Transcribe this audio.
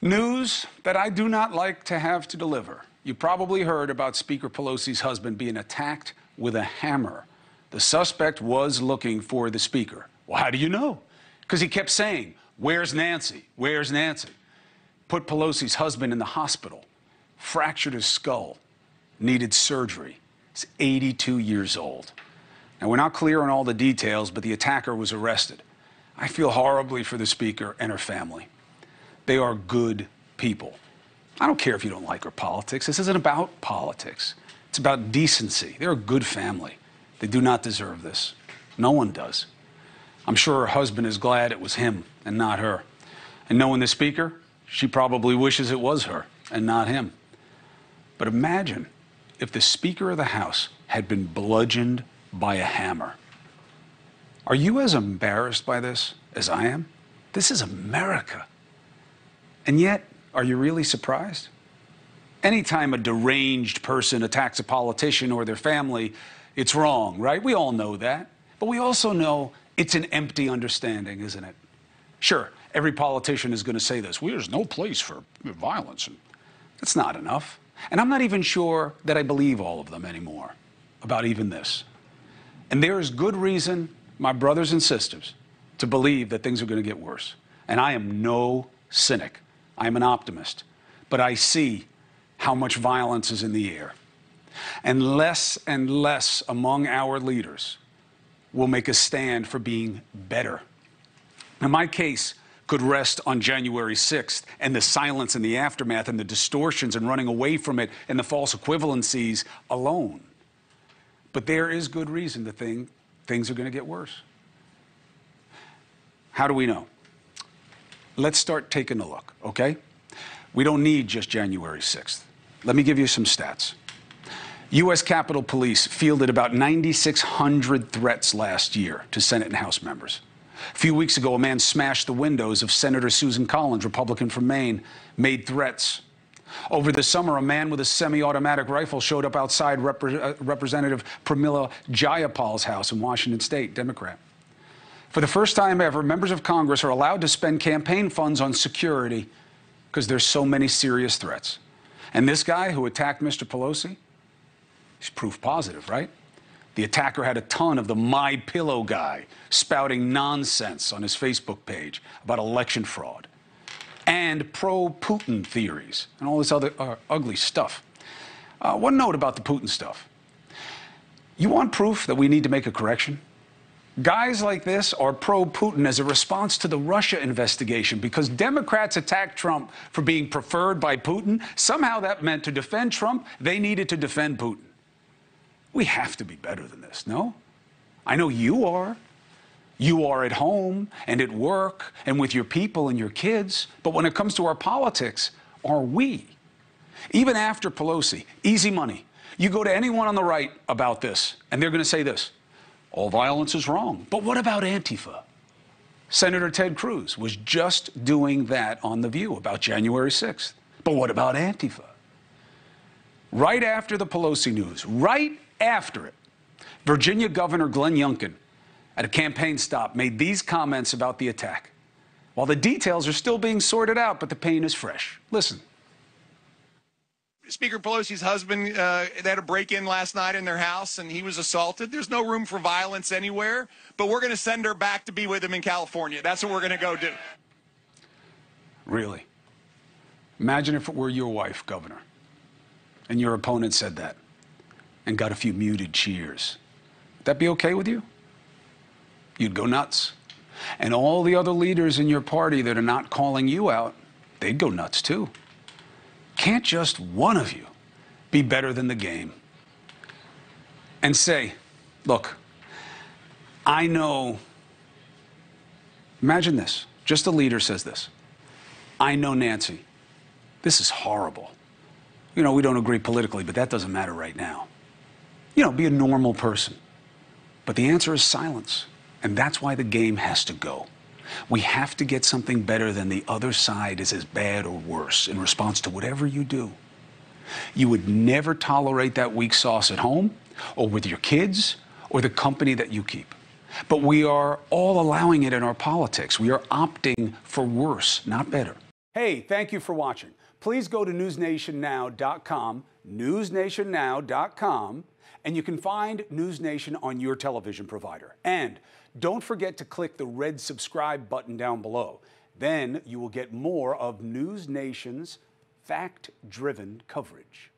News that I do not like to have to deliver. You probably heard about Speaker Pelosi's husband being attacked with a hammer. The suspect was looking for the speaker. Well, how do you know? Because he kept saying, "Where's Nancy? Where's Nancy?" Put Pelosi's husband in the hospital, fractured his skull, needed surgery. He's 82 years old. Now, we're not clear on all the details, but the attacker was arrested. I feel horribly for the speaker and her family. They are good people. I don't care if you don't like her politics. This isn't about politics. It's about decency. They're a good family. They do not deserve this. No one does. I'm sure her husband is glad it was him and not her. And knowing the speaker, she probably wishes it was her and not him. But imagine if the Speaker of the House had been bludgeoned by a hammer. Are you as embarrassed by this as I am? This is America. And yet, are you really surprised? Anytime a deranged person attacks a politician or their family, it's wrong, right? We all know that. But we also know it's an empty understanding, isn't it? Sure, every politician is going to say this. Well, there's no place for violence. That's not enough. And I'm not even sure that I believe all of them anymore about even this. And there is good reason, my brothers and sisters, to believe that things are going to get worse. And I am no cynic. I'm an optimist, but I see how much violence is in the air. And less among our leaders will make a stand for being better. Now, my case could rest on January 6th and the silence and the aftermath and the distortions and running away from it and the false equivalencies alone. But there is good reason to think things are going to get worse. How do we know? Let's start taking a look, okay? We don't need just January 6th. Let me give you some stats. U.S. Capitol Police fielded about 9,600 threats last year to Senate and House members. A few weeks ago, a man smashed the windows of Senator Susan Collins, Republican from Maine, made threats. Over the summer, a man with a semi-automatic rifle showed up outside Representative Pramila Jayapal's house in Washington State, Democrat. For the first time ever, members of Congress are allowed to spend campaign funds on security because there's so many serious threats. And this guy who attacked Mr. Pelosi, he's proof positive, right? The attacker had a ton of the My Pillow guy spouting nonsense on his Facebook page about election fraud and pro-Putin theories and all this other ugly stuff. One note about the Putin stuff. You want proof that we need to make a correction? Guys like this are pro-Putin as a response to the Russia investigation because Democrats attacked Trump for being preferred by Putin. Somehow that meant to defend Trump, they needed to defend Putin. We have to be better than this, no? I know you are. You are at home and at work and with your people and your kids. But when it comes to our politics, are we? Even after Pelosi, easy money. You go to anyone on the right about this, and they're going to say this. All violence is wrong. But what about Antifa? Senator Ted Cruz was just doing that on The View about January 6th. But what about Antifa? Right after the Pelosi news, right after it, Virginia Governor Glenn Youngkin at a campaign stop made these comments about the attack. While the details are still being sorted out, but the pain is fresh. Listen. Speaker Pelosi's husband, they had a break-in last night in their house, and he was assaulted. There's no room for violence anywhere, but we're going to send her back to be with him in California. That's what we're going to go do. Really? Imagine if it were your wife, Governor, and your opponent said that and got a few muted cheers. Would that be okay with you? You'd go nuts. And all the other leaders in your party that are not calling you out, they'd go nuts, too. Can't just one of you be better than the game and say, look, I know, imagine this, just a leader says this, I know Nancy, this is horrible. You know, we don't agree politically, but that doesn't matter right now. You know, be a normal person. But the answer is silence, and that's why the game has to go. We have to get something better than the other side is as bad or worse in response to whatever you do. You would never tolerate that weak sauce at home or with your kids or the company that you keep. But we are all allowing it in our politics. We are opting for worse, not better. Hey, thank you for watching. Please go to newsnationnow.com, newsnationnow.com, and you can find News Nation on your television provider. And don't forget to click the red subscribe button down below. Then you will get more of News Nation's fact-driven coverage.